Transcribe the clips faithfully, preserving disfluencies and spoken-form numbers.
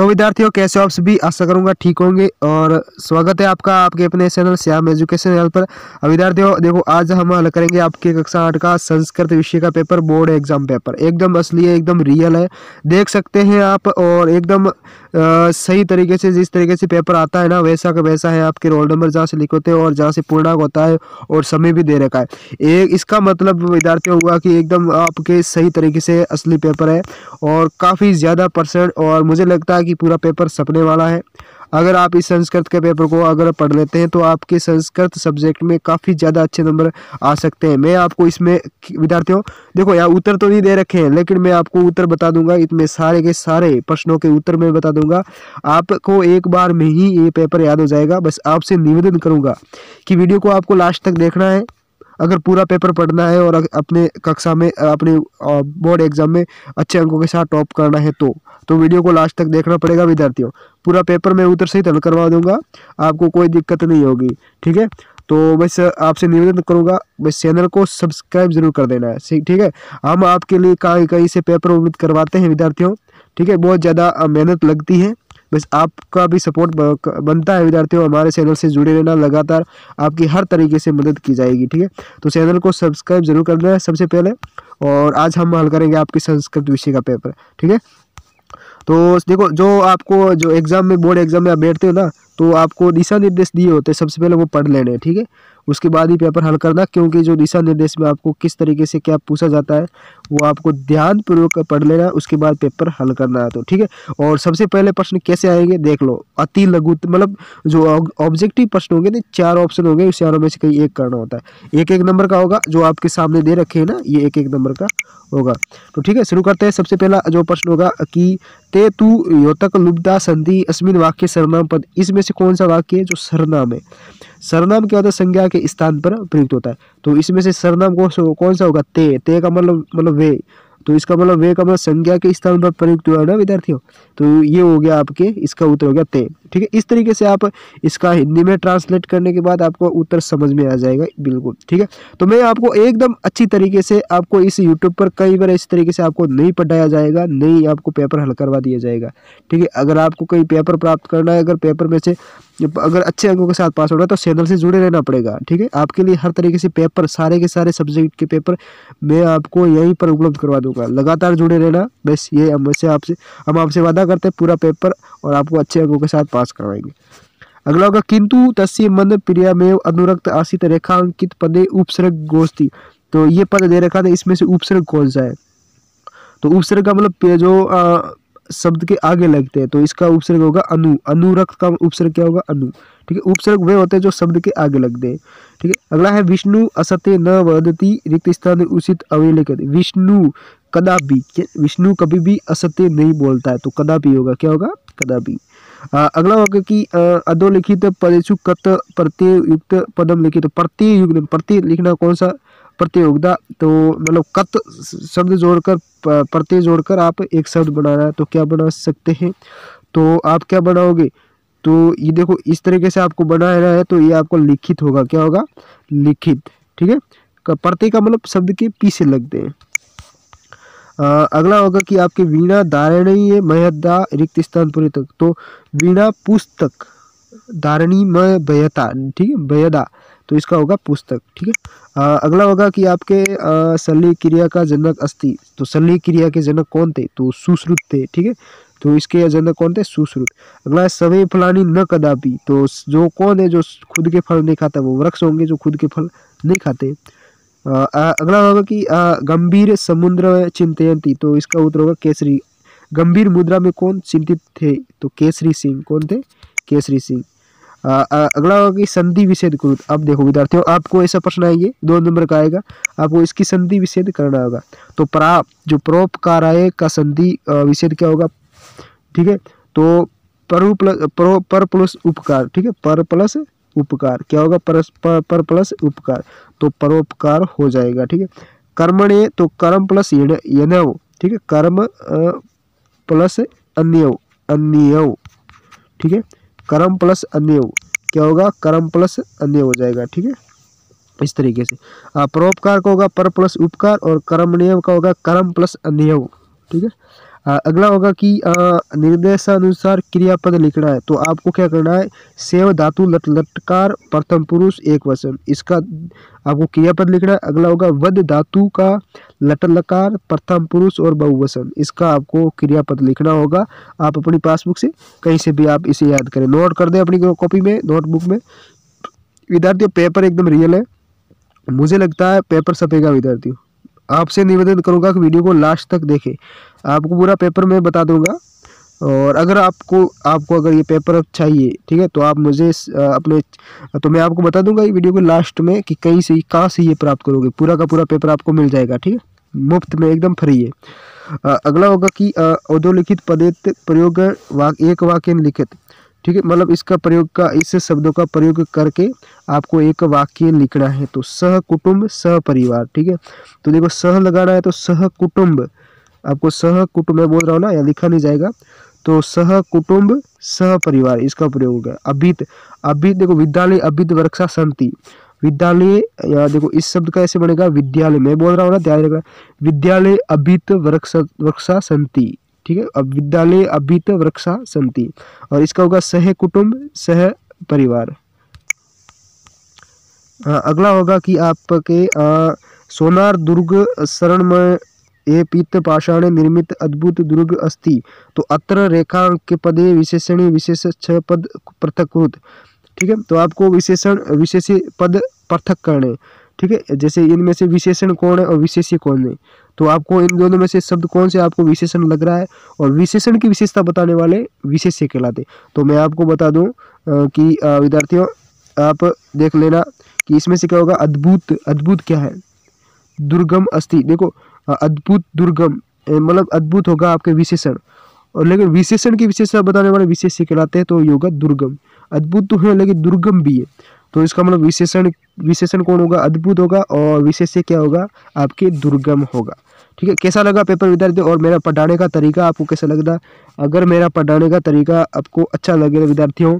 तो विद्यार्थियों कैसे आप सभी आशा करूँगा ठीक होंगे और स्वागत है आपका आपके अपने चैनल श्याम एजुकेशन चैनल पर। विद्यार्थियों देखो आज हम हल करेंगे आपके कक्षा आठ का संस्कृत विषय का पेपर, बोर्ड एग्जाम पेपर एकदम असली है, एकदम रियल है, देख सकते हैं आप। और एकदम आ, सही तरीके से जिस तरीके से पेपर आता है ना वैसा का वैसा है। आपके रोल नंबर जहाँ से लिख होते हैं और जहाँ से पूर्णांक होता है और समय भी दे रखा है। एक इसका मतलब विद्यार्थियों हुआ कि एकदम आपके सही तरीके से असली पेपर है और काफ़ी ज़्यादा परसेंट, और मुझे लगता है कि पूरा पेपर सपने वाला है। अगर आप इस संस्कृत के पेपर को अगर पढ़ लेते हैं तो आपके संस्कृत सब्जेक्ट में काफ़ी ज़्यादा अच्छे नंबर आ सकते हैं। मैं आपको इसमें विद्यार्थियों देखो यार उत्तर तो नहीं दे रखे हैं, लेकिन मैं आपको उत्तर बता दूंगा। इसमें सारे के सारे प्रश्नों के उत्तर मैं बता दूंगा, आपको एक बार में ही ये पेपर याद हो जाएगा। बस आपसे निवेदन करूँगा कि वीडियो को आपको लास्ट तक देखना है अगर पूरा पेपर पढ़ना है और अपने कक्षा में अपने बोर्ड एग्जाम में अच्छे अंकों के साथ टॉप करना है। तो तो वीडियो को लास्ट तक देखना पड़ेगा विद्यार्थियों। पूरा पेपर मैं उत्तर सहित हल करवा दूंगा, आपको कोई दिक्कत नहीं होगी, ठीक है। तो बस आपसे निवेदन करूंगा बस चैनल को सब्सक्राइब जरूर कर देना है, ठीक है। हम आपके लिए कहीं कहीं से पेपर उम्मीद करवाते हैं विद्यार्थियों, ठीक है। बहुत ज़्यादा मेहनत लगती है, बस आपका भी सपोर्ट बनता है विद्यार्थियों। हमारे चैनल से जुड़े रहना, लगातार आपकी हर तरीके से मदद की जाएगी, ठीक है। तो चैनल को सब्सक्राइब जरूर कर देना है सबसे पहले। और आज हम हल करेंगे आपकी संस्कृत विषय का पेपर, ठीक है। तो देखो जो आपको जो एग्ज़ाम में बोर्ड एग्जाम में आप बैठते हो ना तो आपको दिशा निर्देश दिए होते हैं, सबसे पहले वो पढ़ लेने, ठीक है। उसके बाद ही पेपर हल करना, क्योंकि जो दिशा निर्देश में आपको किस तरीके से क्या पूछा जाता है वो आपको ध्यानपूर्वक पढ़ लेना, उसके बाद पेपर हल करना है, तो ठीक है। और सबसे पहले प्रश्न कैसे आएंगे देख लो, अति लघु मतलब जो ऑब्जेक्टिव प्रश्न होंगे ना, चार ऑप्शन होंगे, उस चारों में से कहीं एक करना होता है। एक एक नंबर का होगा जो आपके सामने दे रखे हैं ना, ये एक एक नंबर का होगा, तो ठीक है। शुरू करते हैं। सबसे पहला जो प्रश्न होगा कि ते तू योतक लुब्धा संधि अस्मिन वाक्य सर्वनाम पद, इसमें से कौन सा वाक्य है जो सर्वनाम है? सर्वनाम क्या होता है? संज्ञा के स्थान पर प्रयुक्त होता है। तो इसमें से सर्वनाम कौन सा होगा? ते। ते का मतलब मतलब वे, तो इसका मतलब वे का मतलब संज्ञा के स्थान पर प्रयुक्त हुआ है ना विद्यार्थियों। तो ये हो गया आपके, इसका उत्तर हो गया ते, ठीक है। इस तरीके से आप इसका हिंदी में ट्रांसलेट करने के बाद आपको उत्तर समझ में आ जाएगा, बिल्कुल ठीक है। तो मैं आपको एकदम अच्छी तरीके से आपको इस यूट्यूब पर कई बार इस तरीके से आपको नहीं पढ़ाया जाएगा, नहीं आपको पेपर हल करवा दिया जाएगा, ठीक है। अगर आपको कहीं पेपर प्राप्त करना है, अगर पेपर में से अगर अच्छे अंकों के साथ पास होना है तो चैनल से जुड़े रहना पड़ेगा, ठीक है। आपके लिए हर तरीके से पेपर, सारे के सारे सब्जेक्ट के पेपर मैं आपको यहीं पर उपलब्ध करवा दूंगा, लगातार जुड़े रहना। बस ये हमसे आपसे हम आपसे वादा करते हैं पूरा पेपर और आपको अच्छे अंकों के साथ पास करवाएंगे। अगला होगा किंतु तस्य मन प्रियमेव अनुरक्त आसित रेखांकित पदे उपसर्ग गोष्ठी, तो ये पद दे रखा था, इसमें से उपसर्ग कौन सा है? तो उपसर्ग का मतलब जो आ, शब्द के आगे लगते हैं, तो इसका उपसर्ग होगा अनु। अनुरक्त का उपसर्ग क्या होगा? अनु, ठीक है। उपसर्ग वे होते हैं जो शब्द के आगे लगते हैं, ठीक है। अगला है विष्णु असत्य न वदति रिक्त स्थान उचित अवलेखित, विष्णु कदापि, विष्णु कभी भी असत्य नहीं बोलता है, तो कदापि होगा, क्या होगा? कदापि। अगला होगा कि अधोलिखित पदेशु कत प्रत्यय युक्त पदम लिखित, प्रत्यय युक्त, प्रत्यय लिखना कौन सा प्रत्यय होगा? तो मतलब कत शब्द जोड़कर प्रत्यय जोड़कर आप एक शब्द बनाना है, तो क्या बना सकते हैं? तो आप क्या बनाओगे? तो ये देखो इस तरीके से आपको बनाना है, तो ये आपको लिखित होगा, क्या होगा? लिखित, ठीक है। प्रत्यय का मतलब शब्द के पीछे लगते हैं। आ, अगला होगा कि आपके वीणा धारणीय महदा रिक्त स्थान पूरी तक, तो वीणा पुस्तक धारणी मय भयता, ठीक है, भयदा, तो इसका होगा पुस्तक, ठीक है। अगला होगा कि आपके शल्य क्रिया का जनक अस्ति, तो शल्य क्रिया के जनक कौन थे? तो सुश्रुत थे, ठीक है। तो इसके जनक कौन थे? सुश्रुत। अगला है सवे फलानी न कदापि, तो जो कौन है जो खुद के फल नहीं खाता, वो वृक्ष होंगे जो खुद के फल नहीं खाते। अगला होगा कि गंभीर समुद्र चिंतयंती, तो इसका उत्तर होगा केसरी। गंभीर मुद्रा में कौन चिंतित थे? तो केसरी सिंह। कौन थे? केसरी सिंह। अगला होगा कि संधि विच्छेद कुरुत। अब देखो विद्यार्थियों आपको ऐसा प्रश्न आएंगे, दो नंबर का आएगा, आपको इसकी संधि विच्छेद करना होगा। तो प्राप जो परोपकाराय का संधि विच्छेद क्या होगा? ठीक है, तो पर प्लस परो पर प्लस उपकार, ठीक है, पर प्लस उपकार, क्या होगा? परस पर, पर प्लस उपकार, तो परोपकार हो जाएगा, ठीक है। कर्मणे तो कर्म प्लस यनव, ठीक है, कर्म प्लस अन्यव, अन्यव, ठीक है, कर्म प्लस अन्य, क्या होगा? कर्म प्लस अन्य हो जाएगा, ठीक है। इस तरीके से परोपकार का होगा पर प्लस उपकार और कर्मण्य का होगा कर्म प्लस अन्य, ठीक है। अगला होगा कि निर्देशानुसार क्रियापद लिखना है, तो आपको क्या करना है, सेव धातु लट लटकार प्रथम पुरुष एक वचन, इसका आपको क्रियापद लिखना है। अगला होगा वध धातु का लट लकार प्रथम पुरुष और बहुवचन, इसका आपको क्रियापद लिखना होगा। आप अपनी पासबुक से कहीं से भी आप इसे याद करें, नोट कर दें अपनी कॉपी में, नोटबुक में। विद्यार्थियों पेपर एकदम रियल है, मुझे लगता है पेपर सपेगा। विद्यार्थियों आपसे निवेदन करूंगा कि वीडियो को लास्ट तक देखें, आपको पूरा पेपर मैं बता दूंगा। और अगर आपको आपको अगर ये पेपर चाहिए, ठीक है, तो आप मुझे अपने, तो मैं आपको बता दूंगा ये वीडियो को लास्ट में कि कहीं से कहाँ से ये प्राप्त करोगे, पूरा का पूरा पेपर आपको मिल जाएगा, ठीक है, मुफ्त में एकदम फ्री है। अगला होगा कि अधोलिखित पदेत प्रयोग वाक एक वाक्य लिखित, ठीक है, मतलब इसका प्रयोग का, इस शब्दों का प्रयोग करके आपको एक वाक्य लिखना है। तो सह कुटुम्ब सह परिवार, ठीक है, तो देखो सह लगाना है, तो सह कुटुम्ब, आपको सह कुटुम्ब, मैं बोल रहा हूँ ना, या लिखा नहीं जाएगा, तो सह कुटुम्ब सह परिवार इसका प्रयोग होगा। अभित अभित देखो विद्यालय अभित वर्षा संति, विद्यालय, या देखो इस शब्द का ऐसे बनेगा विद्यालय, मैं बोल रहा हूँ ना, ध्यान रखना, विद्यालय अभित वर्षा वर्षा संति, ठीक है, अब विद्यालय अभित वृक्षा संति, और इसका होगा सह कुटुंब सह परिवार। अगला होगा कि आपके सोनार दुर्ग शरण में ये पीत पाषाण निर्मित अद्भुत दुर्ग अस्ति, तो अत्र रेखांक के पदे विशेषणी विशेष छह पद पृथकृत, ठीक है, तो आपको विशेषण विशेष पद पृथक करने, ठीक है, जैसे इनमें से विशेषण कौन है और विशेष्य कौन है, तो आपको इन दोनों में से शब्द कौन से आपको विशेषण लग रहा है, और विशेषण की विशेषता बताने वाले विशेष्य कहलाते। तो मैं आपको बता दूं कि विद्यार्थियों आप देख लेना कि इसमें से क्या होगा, अद्भुत, अद्भुत क्या है, दुर्गम अस्ति, देखो अद्भुत दुर्गम मतलब अद्भुत होगा आपके विशेषण, और लेकिन विशेषण की विशेषता बताने वाले विशेष्य कहलाते हैं, तो ये होगा दुर्गम। अद्भुत तो है लेकिन दुर्गम भी है, तो इसका मतलब विशेषण विशेषण कौन होगा, अद्भुत होगा, और विशेष्य क्या होगा, आपके दुर्गम होगा, ठीक है। कैसा लगा पेपर विद्यार्थियों, और मेरा पढ़ाने का तरीका आपको कैसा लगा? अगर मेरा पढ़ाने का तरीका आपको अच्छा लगे विद्यार्थियों,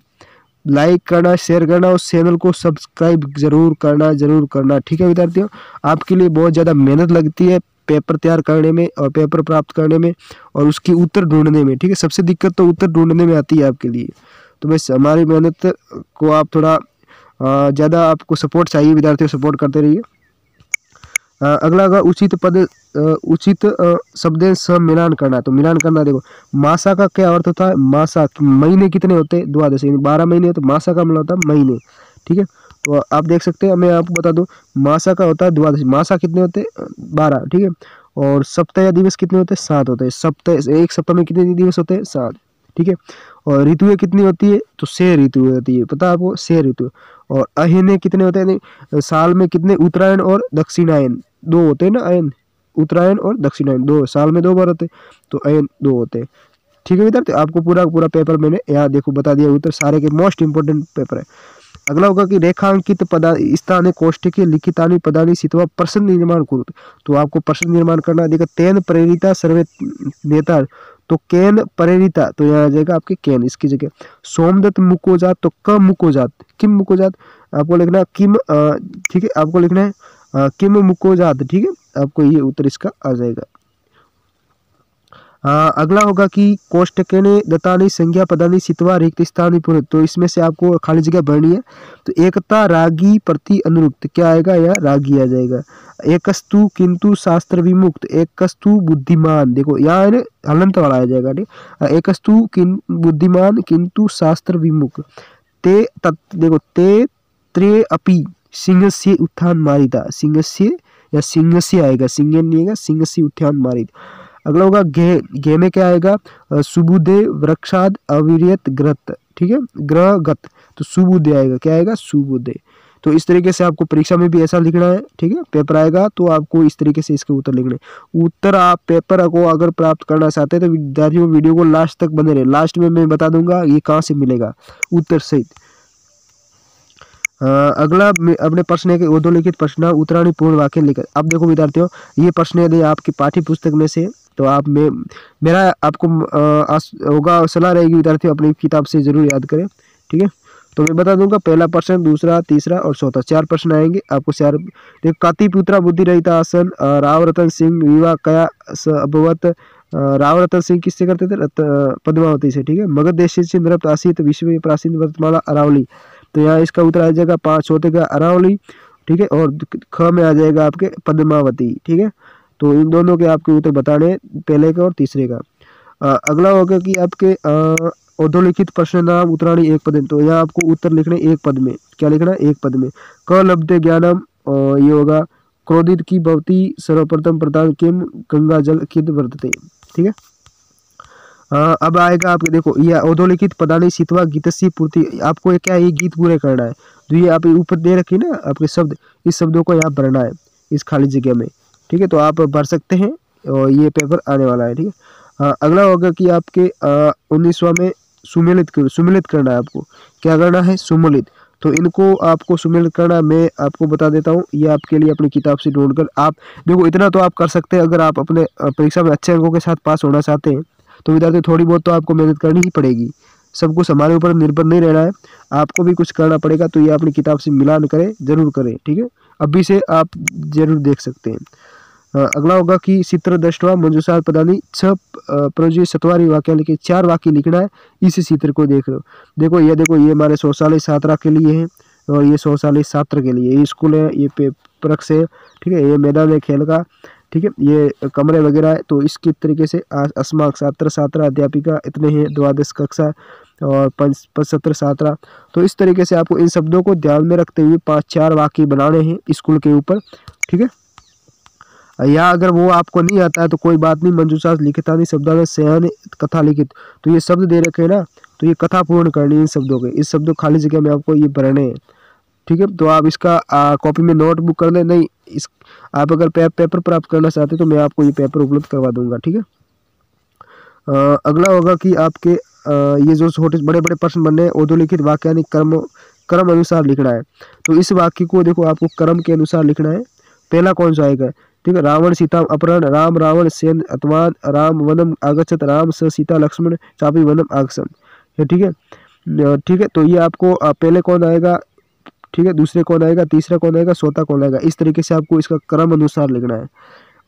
लाइक करना, शेयर करना, और चैनल को सब्सक्राइब जरूर करना, जरूर करना, ठीक है विद्यार्थियों। आपके लिए बहुत ज़्यादा मेहनत लगती है पेपर तैयार करने में, और पेपर प्राप्त करने में, और उसकी उत्तर ढूंढने में, ठीक है, सबसे दिक्कत तो उत्तर ढूंढने में आती है आपके लिए। तो बस हमारी मेहनत को आप थोड़ा ज़्यादा, आपको सपोर्ट चाहिए विद्यार्थियों, सपोर्ट करते रहिए। अगला होगा उचित पद उचित शब्दें से मिलान करना, तो मिलान करना देखो मासा का क्या अर्थ होता है, मासा महीने कितने होते हैं, द्वादश, यानी बारह महीने है, तो मासा का मिला होता है महीने, ठीक है, तो आप देख सकते हैं। मैं आपको बता दूं मासा का होता है द्वादश, मासा कितने होते हैं बारह, ठीक है, और सप्ताह या दिवस कितने होते हैं सात होते हैं, सप्ताह एक सप्ताह में कितने दिवस होते हैं सात, ठीक है, और ऋतुएं कितनी होती है, तो छह ऋतुएं होती है, पता है आपको छह ऋतु, और अहिने कितने होते हैं साल में, कितने उत्तरायण और दक्षिणायन दो होते हैं ना, अयन उत्तरायण और दक्षिणायन दो साल में दो बार होते हैं, तो अयन दो होते हैं, ठीक है विद्यार्थी। आपको पूरा पूरा पेपर मैंने यहाँ देखो बता दिया, उत्तर सारे के मोस्ट इंपोर्टेंट पेपर है। अगला होगा कि रेखांकित पदा स्थाने कोष्ठके लिखितानि पदानि सित्वा प्रश्न निर्माण कुरु, तो आपको प्रश्न निर्माण करना है। देखो तेन प्रेरिता सर्वे नेता, तो केन प्रेरिता, तो यहाँ आ जाएगा आपके केन, इसकी जगह सोमदत्त मुकोजात, तो क मुकोजात किम मुकोजात, आपको लिखना है किम, ठीक है, आपको लिखना है आ, किम मुकोजात, ठीक है, आपको ये उत्तर इसका आ जाएगा। आ, अगला होगा कि कोष्टके ने दत्तानी संज्ञा पदानी सित्वा रिक्त स्थानी पुरुष, तो इसमें से आपको खाली जगह भरनी है, तो एकता रागी प्रति अनुरुक्त क्या आएगा, या रागी आ जाएगा। एकस्तु किंतु शास्त्र विमुक्त, एकस्तु बुद्धिमान, देखो यहाँ है ना हलंत वाला आ जाएगा, ठीक, एकस्तु किन बुद्धिमान किंतु शास्त्र विमुक्त। ते तत् देखो ते त्रे अपि सिंह से उत्थान मारिता, सिंह से या सिंह से आएगा, सिंह नहीं आएगा, सिंह से उत्थान मारिता। अगला होगा घे, घे में क्या आएगा, सुबुदे वृक्षाद अविरत ग्रत, ठीक है, ग्रहगत, तो सुबुदे आएगा, क्या आएगा सुबुदे। तो इस तरीके से आपको परीक्षा में भी ऐसा लिखना है, ठीक है, पेपर आएगा तो आपको इस तरीके से इसके उत्तर लिखने। उत्तर आप पेपर को अगर प्राप्त करना चाहते हैं तो विद्यार्थियों वीडियो को लास्ट तक बने रहे, लास्ट में मैं बता दूंगा ये कहाँ से मिलेगा उत्तर सहित। अगला अपने प्रश्न है कि अधोलिखित प्रश्न उत्तराणी पूर्ण वाक्य लिखित। अब देखो विद्यार्थियों ये प्रश्न यदि आपकी पाठ्य पुस्तक में से, तो आप में मेरा आपको होगा सलाह रहेगी विद्यार्थियों अपनी किताब से जरूर याद करें, ठीक है। तो मैं बता दूंगा पहला प्रश्न, दूसरा, तीसरा और चौथा, चार प्रश्न आएंगे आपको। चार काति पुत्रा बुद्धि रहिता आसन, राव रतन सिंह विवाह कया अभवत राव रतन सिंह किससे करते थे? पद्मावती से। ठीक है, मगध देश से नृप आसित विश्व प्राचीन वर्तमान अरावली, तो यहाँ इसका उत्तर आ जाएगा पाँच, चौथे का अरावली। ठीक है, और ख में आ जाएगा आपके पद्मावती। ठीक है, तो इन दोनों के आपके उत्तर बताने, पहले का और तीसरे का। आ, अगला होगा कि आपके अधोलिखित प्रश्न नाम उत्तराणी एक पद, तो यहाँ आपको उत्तर लिखने एक पद में, क्या लिखना है? एक पद में। क लब्धे ज्ञानम, ये होगा क्रोधित की भवती सर्वप्रथम प्रदान किम गंगा जल किद वर्तते। ठीक है, आ, अब आएगा आपके देखो यह अधोलिखित पदानी सितवा गीतस्य पूर्ति, आपको क्या ये गीत पूरे करना है, जो ये आप ऊपर दे रखी ना आपके शब्द, इस शब्दों को यहाँ भरना है इस खाली जगह में। ठीक है, तो आप भर सकते हैं और ये पेपर आने वाला है। ठीक है, अगला होगा कि आपके उन्नीसवा में सुमेलित कर, सुमेलित करना है आपको, क्या करना है? सुमेलित। तो इनको आपको सुमेलित करना मैं आपको बता देता हूँ, ये आपके लिए अपनी किताब से ढूंढ कर आप देखो, इतना तो आप कर सकते हैं। अगर आप अपने परीक्षा में अच्छे अंकों के साथ पास होना चाहते हैं तो विद्यार्थी थोड़ी बहुत तो आपको मेहनत करनी ही पड़ेगी, सब कुछ हमारे ऊपर निर्भर नहीं रहना है, आपको भी कुछ करना पड़ेगा। तो ये अपनी किताब से मिलान करें, जरूर करें। ठीक है, अभी से आप जरूर देख सकते हैं। अगला होगा कि चित्र दृष्टवा मंजूसार पदानी छह प्रोजी सतवारी वाक्य लिखे, चार वाक्य लिखना है इस चित्र को देख रहे हो। देखो ये देखो ये हमारे शौचालय छात्रा के लिए है और ये शौचालय छात्र के लिए, ये स्कूल है, ये पे प्रक्ष है। ठीक है, ये मैदान है खेल का। ठीक है, ये कमरे वगैरह है। तो इसके तरीके से अस्माक छात्र छात्रा अध्यापिका इतने हैं, द्वादश कक्षा और पंच पचहत्तर छात्रा। तो इस तरीके से आपको इन शब्दों को ध्यान में रखते हुए पाँच चार वाक्य बनाने हैं स्कूल के ऊपर। ठीक है, या अगर वो आपको नहीं आता है तो कोई बात नहीं, मंजूषा लिखिता नहीं शब्दान सयान कथा लिखित, तो ये शब्द दे रखे हैं ना, तो ये कथा पूर्ण करनी है इन शब्दों के, इस शब्दों खाली जगह में आपको ये भरने हैं। ठीक है, तो आप इसका कॉपी में नोटबुक कर लें, नहीं इस आप अगर पे, पेपर प्राप्त करना चाहते तो मैं आपको ये पेपर उपलब्ध करवा दूंगा। ठीक है, आ, अगला होगा कि आपके आ, ये जो छोटे बड़े बड़े प्रश्न बनने हैं, औधोलिखित वाक्य यानी कर्म कर्म अनुसार लिखना है। तो इस वाक्य को देखो आपको कर्म के अनुसार लिखना है, पहला कौन सा आएगा? ठीक है, रावण सीता अपहरण, राम रावण सेन अतवान, राम वनम आगच्छत, राम स सीता लक्ष्मण चापी वनम आगसन। ठीक है, ठीक है, तो ये आपको पहले कौन आएगा? ठीक है, दूसरे कौन आएगा? तीसरा कौन आएगा? चौथा कौन आएगा? इस तरीके से आपको इसका क्रम अनुसार लिखना है।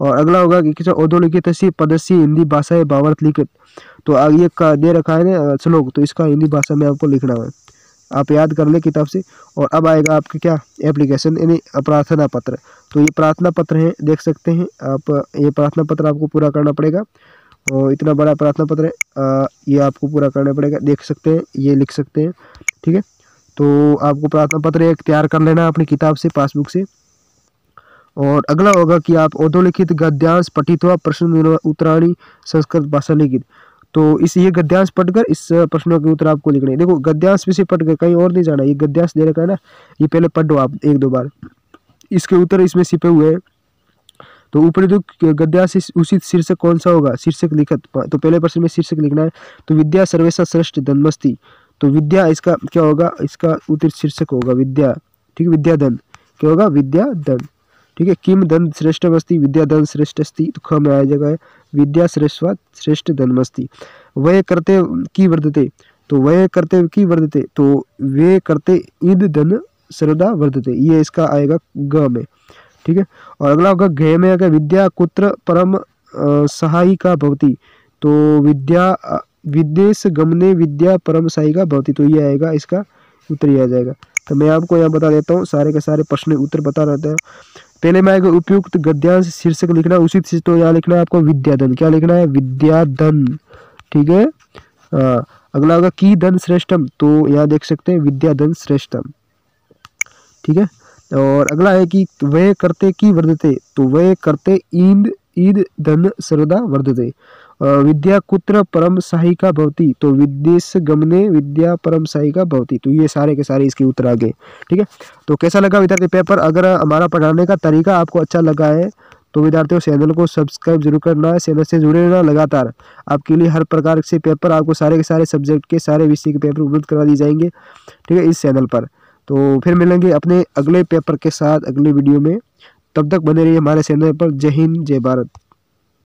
और अगला होगा कि किसी औधोलिखित पदस्य हिंदी भाषा है भावार्थ लिखित, तो आगे का दे रखा है ना श्लोक, तो इसका हिंदी भाषा में आपको लिखना है, आप याद कर लें किताब से। और अब आएगा आपके क्या एप्लीकेशन यानी प्रार्थना पत्र, तो ये प्रार्थना पत्र है देख सकते हैं आप, ये प्रार्थना पत्र आपको पूरा करना पड़ेगा, और इतना बड़ा प्रार्थना पत्र है ये आपको पूरा करना पड़ेगा, देख सकते हैं ये लिख सकते हैं। ठीक है, तो आपको प्रार्थना पत्र एक तैयार कर लेना अपनी किताब से, पासबुक से। और अगला होगा कि आप औधोलिखित गद्यांश पठित हुआ प्रश्न उत्तराणी संस्कृत भाषा लिखित, तो इस ये गद्यांश पढ़कर इस प्रश्नों के उत्तर आपको लिखने हैं। देखो गद्यांश भी से पढ़कर कहीं और नहीं जाना, ये गद्यांश दे रखा है ना, ये पहले पढ़ दो आप एक दो बार, इसके उत्तर इसमें छिपे हुए हैं। तो ऊपर जो गद्यांश उचित शीर्षक कौन सा होगा? शीर्षक लिखत, तो पहले प्रश्न में शीर्षक लिखना है, तो विद्या सर्वेशा श्रेष्ठ धनमस्ती, तो विद्या इसका क्या होगा? इसका उत्तर शीर्षक होगा विद्या। ठीक है, विद्याधन क्या होगा? विद्याधन। ठीक है, किम धन श्रेष्ठ मस्ती, विद्याधन श्रेष्ठ अस्ती, तो ख में आ जाएगा विद्या श्रेष्ठ श्रेष्ठ धनमस्ती। वह करते की वर्धते, तो वह करते की वर्धते, तो वे करते ईद धन सर्वदा वर्धते, ये इसका आएगा ग में। ठीक है, और अगला होगा घ में आएगा विद्या कुत्र परम सहायिका भवती, तो विद्या विदेश गमने विद्या परम सहायिका भवती, तो ये आएगा इसका उत्तर ही आ जाएगा। तो मैं आपको यहाँ बता देता हूँ सारे के सारे प्रश्न उत्तर बता रहता है। पहले में आएगा उपयुक्त गद्यांश शीर्षक लिखना उचित, तो यहाँ लिखना है आपको विद्याधन, क्या लिखना है? विद्याधन। ठीक है, आ, अगला होगा की धन श्रेष्ठम, तो यहाँ देख सकते हैं विद्याधन श्रेष्ठम। ठीक है, और अगला है कि वह करते की वर्धते, तो वह करते ईद ईद धन सर्वदा वर्धते। विद्या कुत्र परम सहायिका भवती, तो विदेश गमने विद्या परम सहायिका भवती, तो ये सारे के सारे इसके उत्तर आ गए। ठीक है, तो कैसा लगा विद्यार्थी पेपर? अगर हमारा पढ़ाने का तरीका आपको अच्छा लगा है तो विद्यार्थियों चैनल को सब्सक्राइब जरूर करना है, चैनल से जुड़े रहना, लगातार आपके लिए हर प्रकार से पेपर, आपको सारे के सारे सब्जेक्ट के सारे विषय के पेपर उपलब्ध करवा दिए जाएंगे। ठीक है, इस चैनल पर। तो फिर मिलेंगे अपने अगले पेपर के साथ अगले वीडियो में, तब तक बने रहिए हमारे चैनल पर। जय हिंद, जय भारत।